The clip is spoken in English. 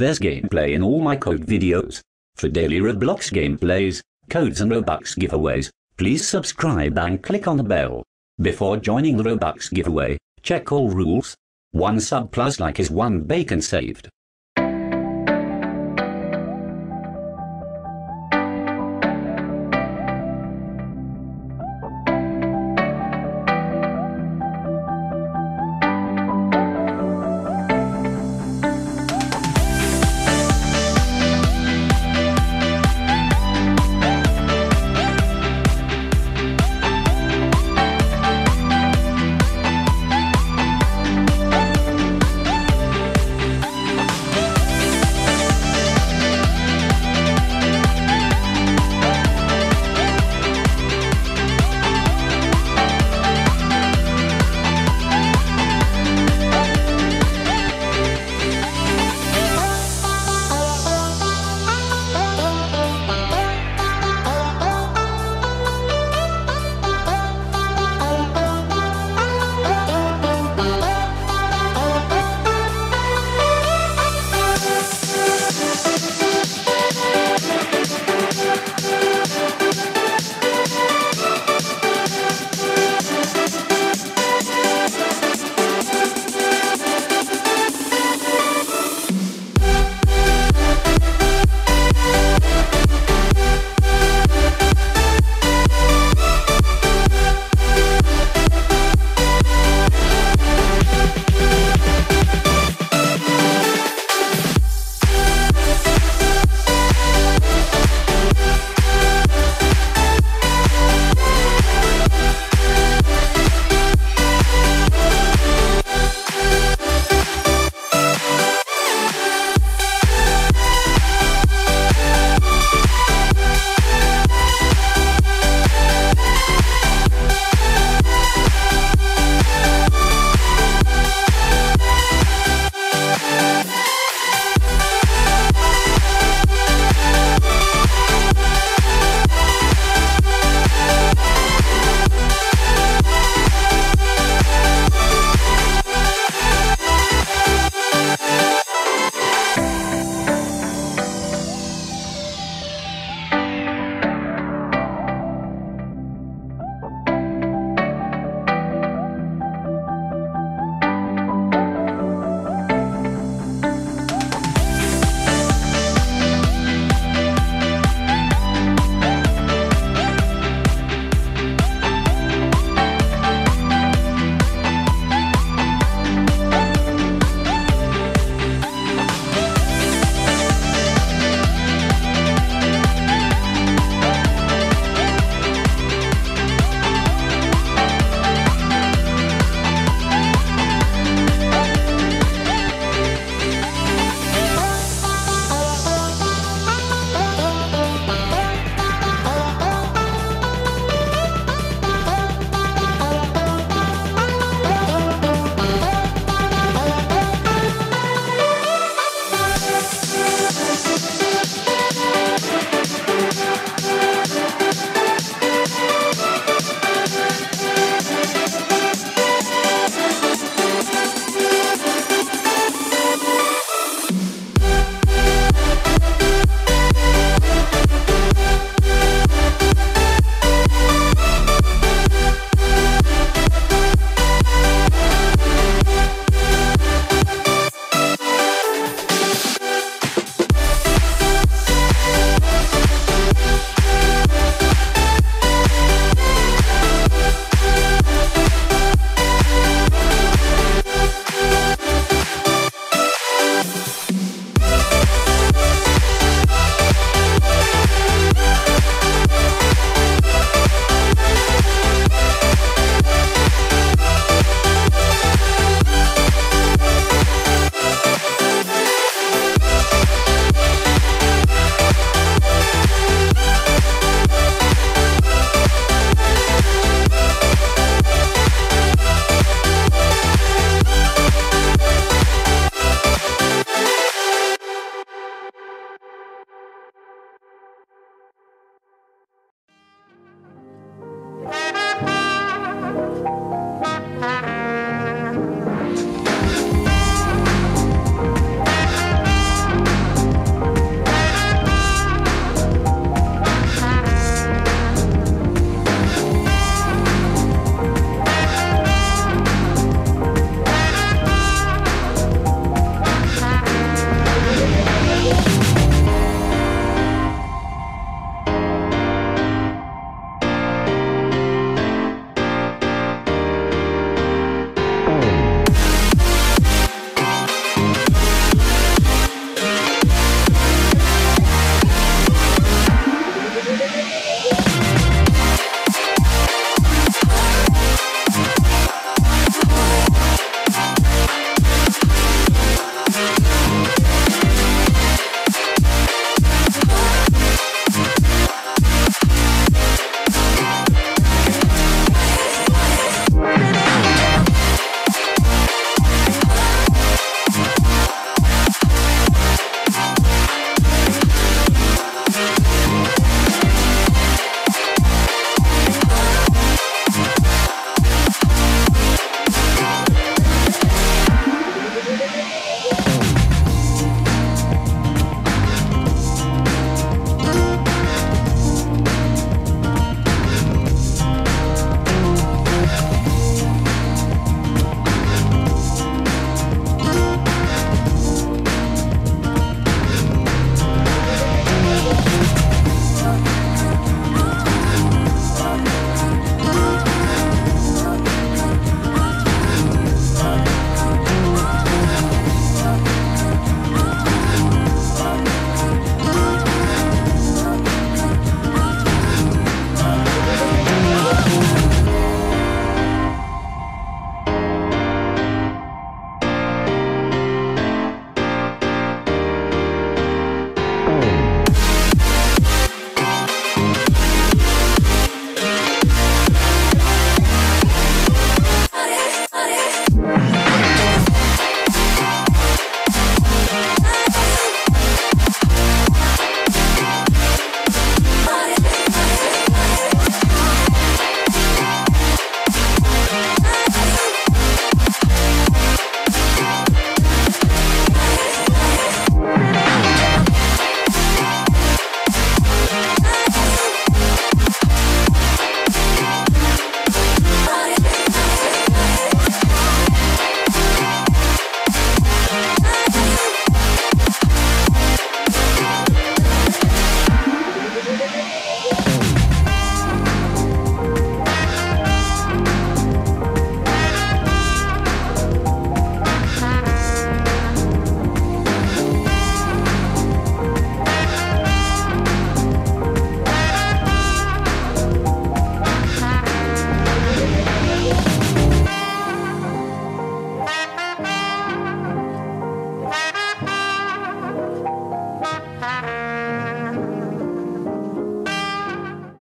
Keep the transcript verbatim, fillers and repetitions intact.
There's gameplay in all my code videos. For daily Roblox gameplays, codes and Robux giveaways, please subscribe and click on the bell. Before joining the Robux giveaway, check all rules. One sub plus like is one bacon saved.